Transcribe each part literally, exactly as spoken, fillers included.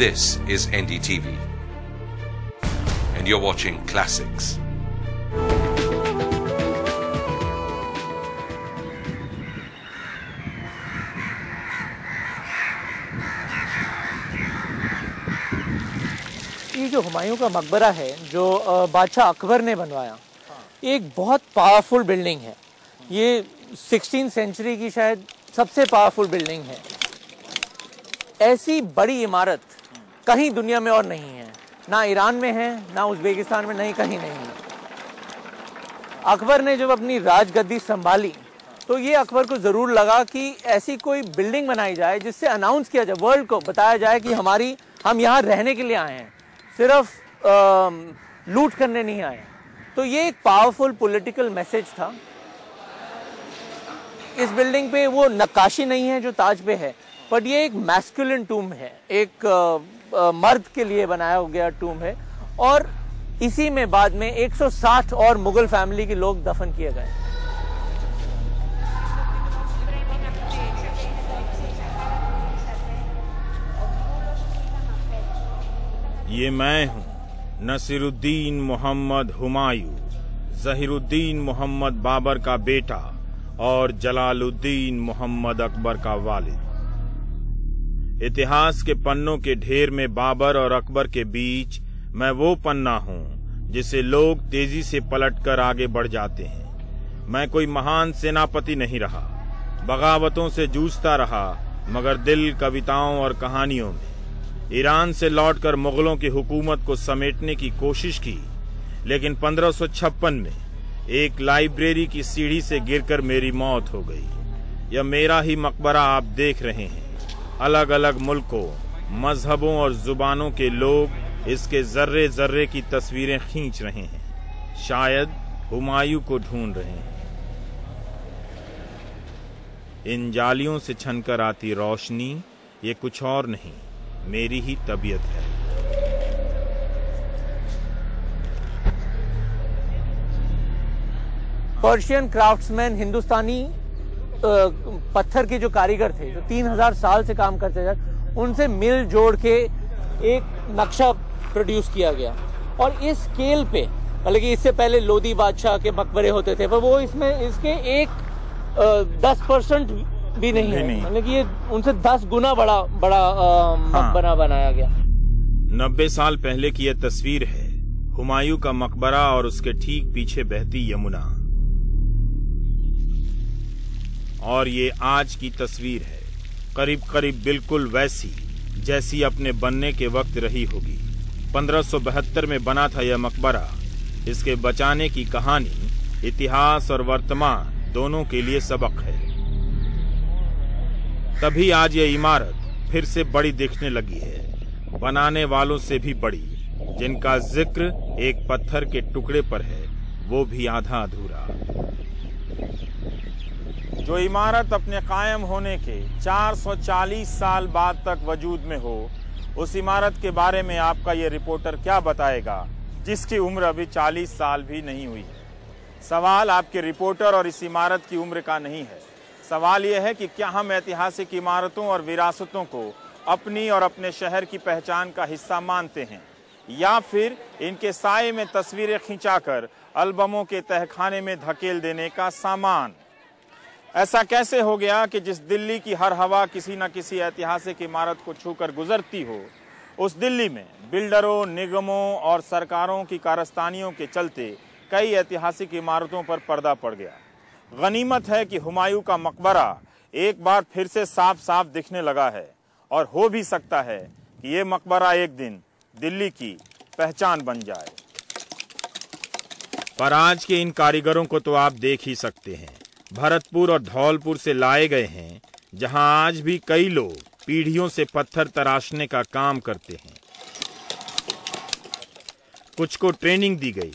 This is N D T V, and you're watching Classics. ये जो हुमायूं का मकबरा है जो बादशाह अकबर ने बनवाया, एक बहुत पावरफुल बिल्डिंग है। ये सिक्सटीन सेंचुरी की शायद सबसे पावरफुल बिल्डिंग है। ऐसी बड़ी इमारत कहीं दुनिया में और नहीं है, ना ईरान में है, ना उज़्बेकिस्तान में, नहीं कहीं नहीं है। अकबर ने जब अपनी राजगद्दी संभाली तो ये अकबर को ज़रूर लगा कि ऐसी कोई बिल्डिंग बनाई जाए जिससे अनाउंस किया जाए, वर्ल्ड को बताया जाए कि हमारी हम यहाँ रहने के लिए आए हैं, सिर्फ आ, लूट करने नहीं आए। तो ये एक पावरफुल पॉलिटिकल मैसेज था। इस बिल्डिंग पे वो नक्काशी नहीं है जो ताज पे है, बट ये एक मैस्कुलिन टूम है, एक आ, आ, मर्द के लिए बनाया गया टूम है। और इसी में बाद में एक सौ साठ और मुगल फैमिली के लोग दफन किए गए। ये मैं हूँ नसीरुद्दीन मोहम्मद हुमायूं, जहीरुद्दीन मोहम्मद बाबर का बेटा और जलालुद्दीन मोहम्मद अकबर का वालिद। इतिहास के पन्नों के ढेर में बाबर और अकबर के बीच मैं वो पन्ना हूँ जिसे लोग तेजी से पलटकर आगे बढ़ जाते हैं। मैं कोई महान सेनापति नहीं रहा, बगावतों से जूझता रहा, मगर दिल कविताओं और कहानियों में। ईरान से लौटकर मुगलों की हुकूमत को समेटने की कोशिश की, लेकिन पंद्रह सौ छप्पन में एक लाइब्रेरी की सीढ़ी से गिरकर मेरी मौत हो गई। यह मेरा ही मकबरा आप देख रहे हैं। अलग अलग मुल्कों, मजहबों और जुबानों के लोग इसके जर्रे जर्रे की तस्वीरें खींच रहे हैं, शायद हुमायूं को ढूंढ रहे हैं। इन जालियों से छनकर आती रोशनी ये कुछ और नहीं, मेरी ही तबीयत है। पर्शियन क्राफ्ट्समैन, हिंदुस्तानी पत्थर के जो कारीगर थे, जो तीन हजार साल से काम करते थे, उनसे मिल जोड़ के एक नक्शा प्रोड्यूस किया गया। और इस स्केल पे, हालांकि इससे पहले लोदी बादशाह के मकबरे होते थे, पर वो इसमें इसके एक दस परसेंट भी नहीं, नहीं है, नहीं। मतलब ये उनसे दस गुना बड़ा बड़ा आ, मकबरा हाँ। बनाया गया। नब्बे साल पहले की यह तस्वीर है, हुमायूं का मकबरा और उसके ठीक पीछे बहती यमुना। और ये आज की तस्वीर है, करीब करीब बिल्कुल वैसी जैसी अपने बनने के वक्त रही होगी। पंद्रह सौ बहत्तर में बना था यह मकबरा। इसके बचाने की कहानी इतिहास और वर्तमान दोनों के लिए सबक है। तभी आज ये इमारत फिर से बड़ी दिखने लगी है, बनाने वालों से भी बड़ी, जिनका जिक्र एक पत्थर के टुकड़े पर है, वो भी आधा अधूरा। जो इमारत अपने कायम होने के चार सौ चालीस साल बाद तक वजूद में हो, उस इमारत के बारे में आपका ये रिपोर्टर क्या बताएगा जिसकी उम्र अभी चालीस साल भी नहीं हुई है। सवाल आपके रिपोर्टर और इस इमारत की उम्र का नहीं है। सवाल यह है कि क्या हम ऐतिहासिक इमारतों और विरासतों को अपनी और अपने शहर की पहचान का हिस्सा मानते हैं, या फिर इनके साये में तस्वीरें खिंचाकर अल्बमों के तहखाने में धकेल देने का सामान। ऐसा कैसे हो गया कि जिस दिल्ली की हर हवा किसी न किसी ऐतिहासिक इमारत को छूकर गुजरती हो, उस दिल्ली में बिल्डरों, निगमों और सरकारों की कारस्तानियों के चलते कई ऐतिहासिक इमारतों पर पर्दा पड़ गया। गनीमत है कि हुमायूं का मकबरा एक बार फिर से साफ साफ दिखने लगा है, और हो भी सकता है कि ये मकबरा एक दिन दिल्ली की पहचान बन जाए। पर आज के इन कारीगरों को तो आप देख ही सकते हैं, भरतपुर और धौलपुर से लाए गए हैं, जहां आज भी कई लोग पीढ़ियों से पत्थर तराशने का काम करते हैं। कुछ को ट्रेनिंग दी गई,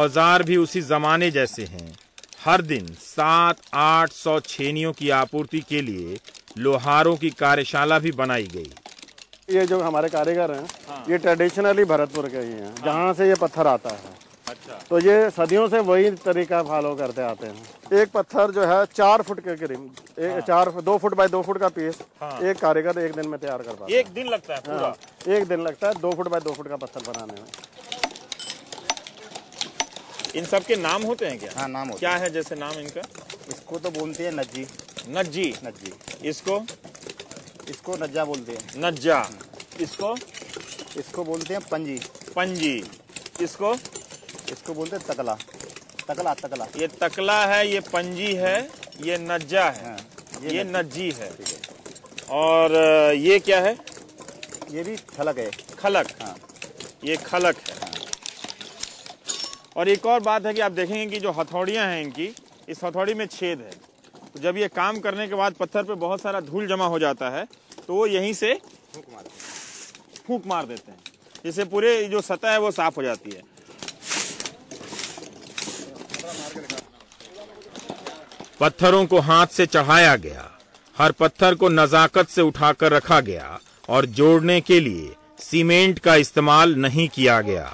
औजार भी उसी जमाने जैसे हैं। हर दिन सात आठ सौ छेनियों की आपूर्ति के लिए लोहारों की कार्यशाला भी बनाई गई। ये जो हमारे कारीगर हैं, हाँ। ये ट्रेडिशनली भरतपुर के ही हैं, हाँ। जहाँ से ये पत्थर आता है। अच्छा। तो ये सदियों से वही तरीका फॉलो करते आते हैं। एक पत्थर जो है चार फुट के करीब, हाँ। चार दो फुट बाय दो फुट का पीस, हाँ। एक कारीगर एक दिन में तैयार कर पाता है। एक दिन लगता है पूरा, हाँ। एक दिन लगता है दो फुट बाय दो फुट का पत्थर बनाने में। इन सब के नाम होते हैं क्या? हाँ, नाम होते क्या हैं। है जैसे नाम इनका, इसको तो बोलते हैं नज्जी। नज्जी नज्जी इसको इसको नज्जा बोलते हैं। नज्जा इसको इसको बोलते हैं पंजी। पंजी इसको इसको बोलते हैं तकला। तकला तकला ये तकला है, ये पंजी है, ये नज्जा है, हाँ, ये, ये नज्जी है। और ये क्या है? ये भी खलक है। खलक, हाँ। ये खलक है। और एक और बात है कि आप देखेंगे कि जो हथौड़ियां हैं इनकी, इस हथौड़ी में छेद है, तो जब ये काम करने के बाद पत्थर पे बहुत सारा धूल जमा हो जाता है तो वो यहीं से फूंक मार फूंक मार देते हैं, जिससे पूरे जो सतह है वो साफ हो जाती है। पत्थरों को हाथ से चढ़ाया गया, हर पत्थर को नजाकत से उठाकर रखा गया और जोड़ने के लिए सीमेंट का इस्तेमाल नहीं किया गया।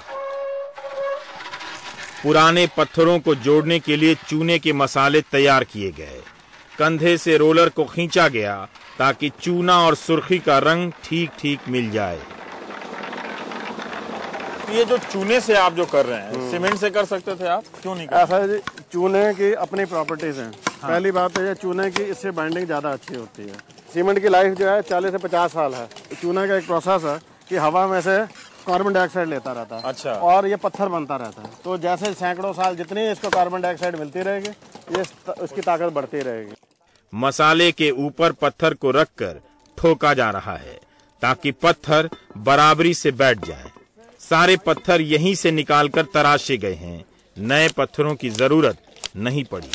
पुराने पत्थरों को जोड़ने के लिए चूने के मसाले तैयार किए गए। कंधे से रोलर को खींचा गया ताकि चूना और सुर्खी का रंग ठीक ठीक मिल जाए। ये जो चूने से आप जो कर रहे हैं, सीमेंट से कर सकते थे आप, क्यों नहीं कर रहे? ऐसा चूने की अपनी प्रॉपर्टीज हैं। हाँ। पहली बात है चूने की, इससे बाइंडिंग ज्यादा अच्छी होती है। सीमेंट की लाइफ जो है चालीस से पचास साल है। चूने का एक प्रोसेस है कि हवा में से कार्बन डाइऑक्साइड लेता रहता है, अच्छा, और ये पत्थर बनता रहता है। तो जैसे सैकड़ों साल जितनी इसको कार्बन डाइऑक्साइड मिलती रहेगी, ये उसकी ताकत बढ़ती रहेगी। मसाले के ऊपर पत्थर को रखकर ठोका जा रहा है ताकि पत्थर बराबरी से बैठ जाए। सारे पत्थर यहीं से निकालकर तराशे गए हैं, नए पत्थरों की जरूरत नहीं पड़ी।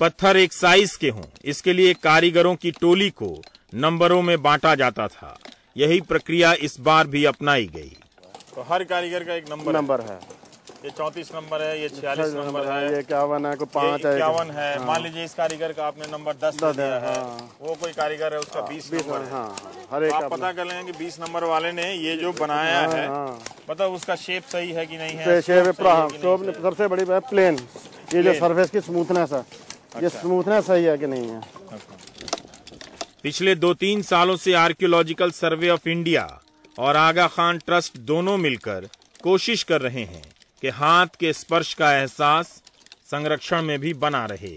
पत्थर एक साइज के हों, इसके लिए कारीगरों की टोली को नंबरों में बांटा जाता था। यही प्रक्रिया इस बार भी अपनाई गई। तो हर कारीगर का एक नंबर नंबर है, है। ये चौंतीस नंबर है, ये छियालीस नंबर है, ये इक्यावन है, कोई पाँच है, इक्यावन है। मान लीजिए इस कारीगर का आपने नंबर दस दिया है, वो कोई कारीगर है उसका बीस नंबर है। हर एक आप पता कर लेंगे कि बीस नंबर वाले ने ये जो बनाया है, मतलब उसका शेप सही है कि नहीं है। सबसे बड़ी बात प्लेन, ये जो सरफेस की स्मूथनेस है, ये स्मूथनेस सही है कि नहीं है। पिछले दो तीन सालों से आर्कियोलॉजिकल सर्वे ऑफ इंडिया और आगा खान ट्रस्ट दोनों मिलकर कोशिश कर रहे हैं कि हाथ के स्पर्श का एहसास संरक्षण में भी बना रहे।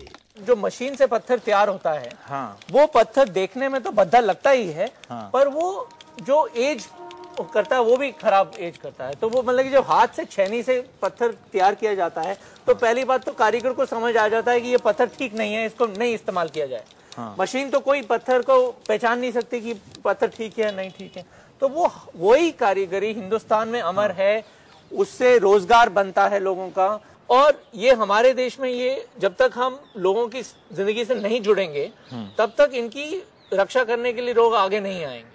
जो मशीन से पत्थर तैयार होता है, हाँ। वो पत्थर देखने में तो भद्दा लगता ही है, हाँ। पर वो जो एज करता है वो भी खराब एज करता है। तो वो मतलब कि जब हाथ से छेनी से पत्थर तैयार किया जाता है तो पहली बात तो कारीगर को समझ आ जाता है कि ये पत्थर ठीक नहीं है, इसको नहीं इस्तेमाल किया जाए। हाँ। मशीन तो कोई पत्थर को पहचान नहीं सकती कि पत्थर ठीक है या नहीं ठीक है। तो वो वही कारीगरी हिंदुस्तान में अमर, हाँ। है, उससे रोजगार बनता है लोगों का। और ये हमारे देश में ये जब तक हम लोगों की जिंदगी से नहीं जुड़ेंगे, हाँ। तब तक इनकी रक्षा करने के लिए लोग आगे नहीं आएंगे।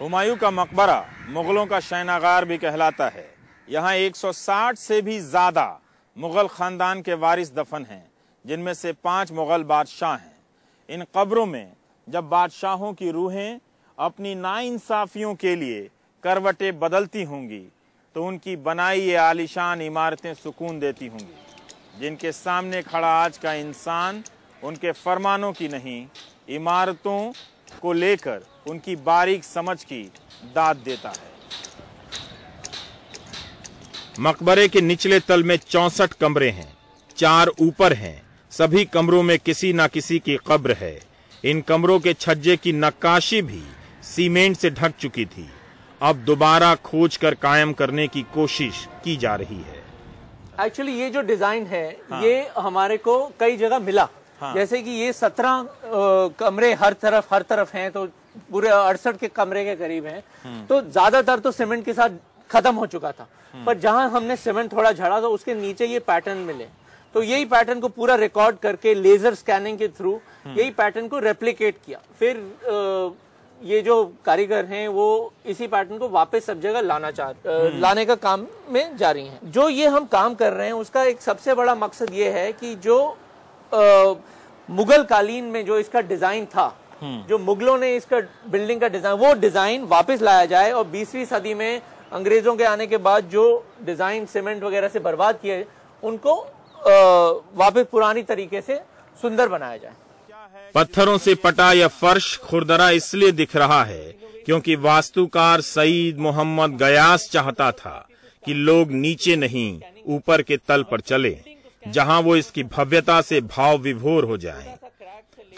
हुमायूं का मकबरा मुगलों का शयनागार भी कहलाता है। यहाँ एक सौ साठ से भी ज्यादा मुगल खानदान के वारिस दफन हैं, जिनमें से पांच मुगल बादशाह हैं। इन कब्रों में जब बादशाहों की रूहें अपनी नाइंसाफियों के लिए करवटें बदलती होंगी तो उनकी बनाई ये आलीशान इमारतें सुकून देती होंगी, जिनके सामने खड़ा आज का इंसान उनके फरमानों की नहीं, इमारतों को लेकर उनकी बारीक समझ की दाद देता है। मकबरे के निचले तल में चौंसठ कमरे हैं, चार ऊपर हैं। सभी कमरों में किसी ना किसी की कब्र है। इन कमरों के छज्जे की नक्काशी भी सीमेंट से ढक चुकी थी, अब दोबारा खोज कर कायम करने की कोशिश की जा रही है। एक्चुअली ये जो डिजाइन है, हाँ। ये हमारे को कई जगह मिला, हाँ। जैसे कि ये सत्रह कमरे हर तरफ हर तरफ हैं, तो पूरे अड़सठ के कमरे के करीब हैं। तो ज्यादातर तो सीमेंट के साथ खत्म हो चुका था, पर जहां हमने सीमेंट थोड़ा झड़ा तो उसके नीचे ये पैटर्न मिले। तो यही पैटर्न को पूरा रिकॉर्ड करके लेजर स्कैनिंग के थ्रू यही पैटर्न को रेप्लिकेट किया। फिर आ, ये जो कारीगर हैं वो इसी पैटर्न को वापस सब जगह लाना चाह लाने का काम में जारी है। जो ये हम काम कर रहे हैं उसका एक सबसे बड़ा मकसद ये है कि जो आ, मुगल कालीन में जो इसका डिजाइन था, जो मुगलों ने इसका बिल्डिंग का डिजाइन, वो डिजाइन वापस लाया जाए और बीसवीं सदी में अंग्रेजों के आने के बाद जो डिजाइन सीमेंट वगैरह से बर्बाद किए उनको वापस पुरानी तरीके से सुंदर बनाया जाए। पत्थरों से पटा यह फर्श खुरदरा इसलिए दिख रहा है क्योंकि वास्तुकार सईद मोहम्मद गयास चाहता था कि लोग नीचे नहीं ऊपर के तल पर चले, जहां वो इसकी भव्यता से भाव विभोर हो जाएं।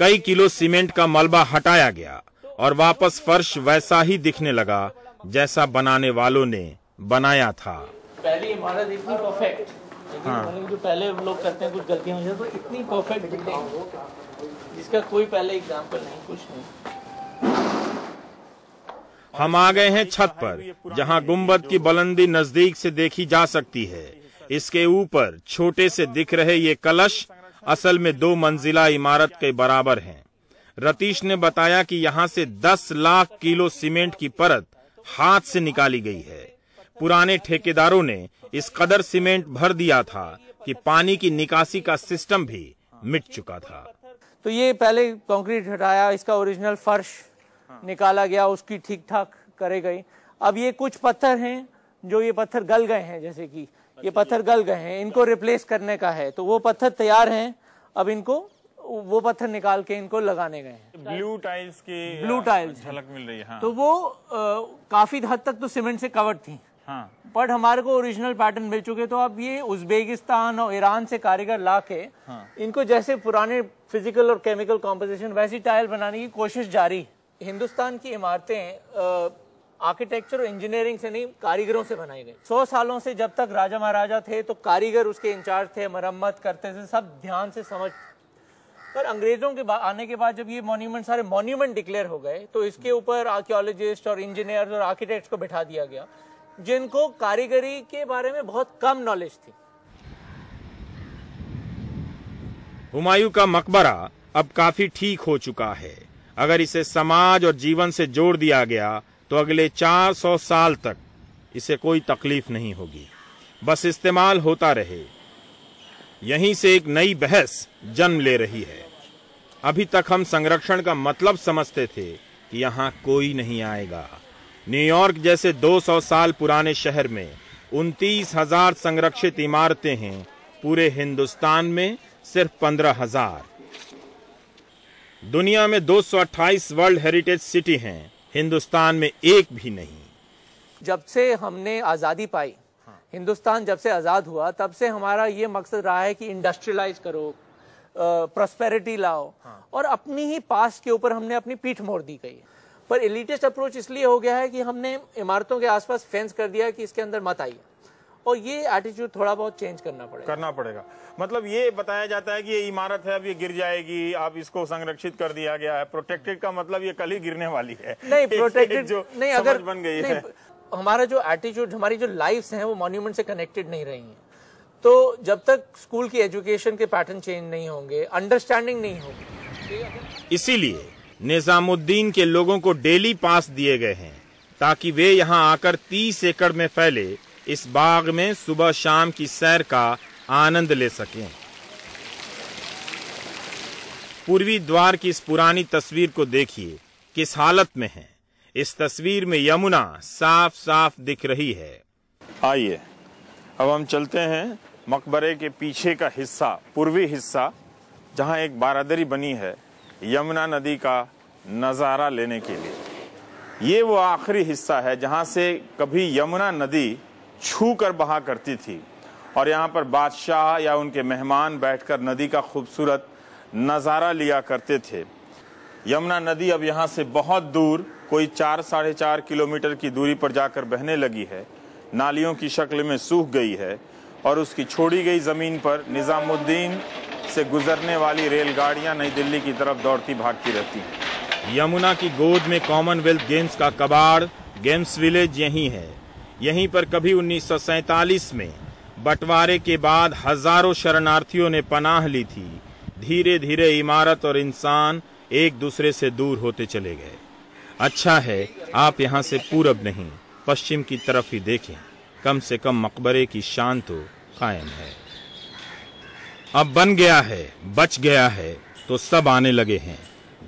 कई किलो सीमेंट का मलबा हटाया गया और वापस फर्श वैसा ही दिखने लगा जैसा बनाने वालों ने बनाया था। पहली इमारत इतनी परफेक्ट, हाँ। जो पहले लोग करते हैं कुछ गलतियां हो जाती है तो इतनी परफेक्ट दिखती है जिसका कोई पहले एग्जाम्पल नहीं, कुछ नहीं। हम आ गए हैं छत पर, जहां गुंबद की बुलंदी नजदीक से देखी जा सकती है। इसके ऊपर छोटे से दिख रहे ये कलश असल में दो मंजिला इमारत के बराबर हैं। रतीश ने बताया कि यहाँ से दस लाख किलो सीमेंट की परत हाथ से निकाली गई है। पुराने ठेकेदारों ने इस कदर सीमेंट भर दिया था कि पानी की निकासी का सिस्टम भी मिट चुका था। तो ये पहले कंक्रीट हटाया, इसका ओरिजिनल फर्श निकाला गया, उसकी ठीक ठाक करे गई। अब ये कुछ पत्थर हैं जो ये पत्थर गल गए हैं, जैसे कि ये पत्थर गल गए हैं, इनको रिप्लेस करने का है। तो वो पत्थर तैयार हैं, अब इनको वो पत्थर निकाल के इनको लगाने गए हैं। ब्लू टाइल्स की ब्लू टाइल्स झलक मिल रही है। हाँ। तो वो आ, काफी हद तक तो सीमेंट से कवर्ड थी, हाँ। बट हमारे को ओरिजिनल पैटर्न मिल चुके, तो अब ये उज्बेकिस्तान और ईरान से कारीगर ला के, हाँ। इनको जैसे पुराने फिजिकल और केमिकल कॉम्पोजिशन वैसी टाइल बनाने की कोशिश जारी। हिंदुस्तान की इमारतें आर्किटेक्चर और इंजीनियरिंग से नहीं, कारीगरों से बनाई गई। सौ सालों से जब तक राजा महाराजा थे तो कारीगर उसके इंचार्ज थे, मरम्मत करते थे, सब ध्यान से समझ। पर अंग्रेजों के आने के बाद जब ये मॉन्यूमेंट सारे मॉन्यूमेंट डिक्लेयर हो गए तो इसके ऊपर आर्कियोलॉजिस्ट और इंजीनियर्स और आर्किटेक्ट्स को बिठा दिया गया जिनको कारीगरी के बारे में बहुत कम नॉलेज थी। हुमायूं का मकबरा अब काफी ठीक हो चुका है। अगर इसे समाज और जीवन से जोड़ दिया गया तो अगले चार सौ साल तक इसे कोई तकलीफ नहीं होगी, बस इस्तेमाल होता रहे। यहीं से एक नई बहस जन्म ले रही है। अभी तक हम संरक्षण का मतलब समझते थे कि यहाँ कोई नहीं आएगा। न्यूयॉर्क जैसे दो सौ साल पुराने शहर में उनतीस हजार संरक्षित इमारतें हैं, पूरे हिंदुस्तान में सिर्फ पंद्रह हजार। दुनिया में दो सौ अट्ठाईस वर्ल्ड हेरिटेज सिटी हैं, हिंदुस्तान में एक भी नहीं। जब से हमने आज़ादी पाई, हिंदुस्तान जब से आज़ाद हुआ तब से हमारा ये मकसद रहा है कि इंडस्ट्रियलाइज करो, प्रॉस्पेरिटी लाओ, और अपनी ही पास्ट के ऊपर हमने अपनी पीठ मोड़ दी गई। पर एलिटेस्ट अप्रोच इसलिए हो गया है कि हमने इमारतों के आसपास फेंस कर दिया कि इसके अंदर मत आइए, और ये एटीट्यूड थोड़ा बहुत चेंज करना पड़ेगा करना पड़ेगा मतलब ये बताया जाता है कि ये इमारत है, अब ये गिर जाएगी, आप इसको संरक्षित कर दिया गया है। प्रोटेक्टेड का मतलब ये कल ही गिरने वाली है, नहीं प्रोटेक्टेड जो नहीं अगर बन गई है। हमारा जो एटीट्यूड, हमारी जो लाइफ्स हैं वो मॉन्यूमेंट से कनेक्टेड नहीं रही हैं। तो जब तक स्कूल की एजुकेशन के पैटर्न चेंज नहीं होंगे, अंडरस्टैंडिंग नहीं होगी। इसीलिए निजामुद्दीन के लोगों को डेली पास दिए गए हैं ताकि वे यहाँ आकर तीस एकड़ में फैले इस बाग में सुबह शाम की सैर का आनंद ले सकें। पूर्वी द्वार की इस पुरानी तस्वीर को देखिए किस हालत में है। इस तस्वीर में यमुना साफ साफ दिख रही है। आइए अब हम चलते हैं मकबरे के पीछे का हिस्सा, पूर्वी हिस्सा, जहां एक बारादरी बनी है यमुना नदी का नज़ारा लेने के लिए। ये वो आखिरी हिस्सा है जहां से कभी यमुना नदी छू कर बहा करती थी और यहाँ पर बादशाह या उनके मेहमान बैठकर नदी का खूबसूरत नज़ारा लिया करते थे। यमुना नदी अब यहाँ से बहुत दूर, कोई चार साढ़े चार किलोमीटर की दूरी पर जाकर बहने लगी है, नालियों की शक्ल में सूख गई है और उसकी छोड़ी गई ज़मीन पर निज़ामुद्दीन से गुजरने वाली रेलगाड़ियाँ नई दिल्ली की तरफ दौड़ती भागती रहती हैं। यमुना की गोद में कॉमनवेल्थ गेम्स का कबाड़, गेम्स विलेज यहीं है। यहीं पर कभी उन्नीस सौ सैंतालीस में बंटवारे के बाद हजारों शरणार्थियों ने पनाह ली थी। धीरे धीरे इमारत और इंसान एक दूसरे से दूर होते चले गए। अच्छा है आप यहाँ से पूरब नहीं पश्चिम की तरफ ही देखें, कम से कम मकबरे की शान तो कायम है। अब बन गया है, बच गया है तो सब आने लगे हैं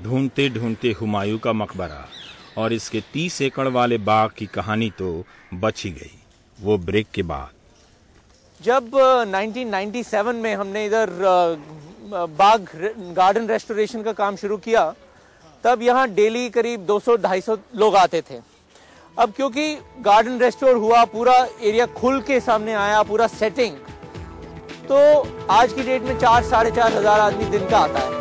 ढूंढते ढूंढते हुमायूं का मकबरा, और इसके तीस एकड़ वाले बाग की कहानी तो बच ही गई। वो ब्रेक के बाद जब नाइनटीन नाइंटी सेवन में हमने इधर बाग गार्डन रेस्टोरेशन का काम शुरू किया, तब यहाँ डेली करीब दो सौ ढाई सौ लोग आते थे। अब क्योंकि गार्डन रेस्टोर हुआ, पूरा एरिया खुल के सामने आया, पूरा सेटिंग, तो आज की डेट में चार साढ़े चार हजार आदमी दिन का आता है।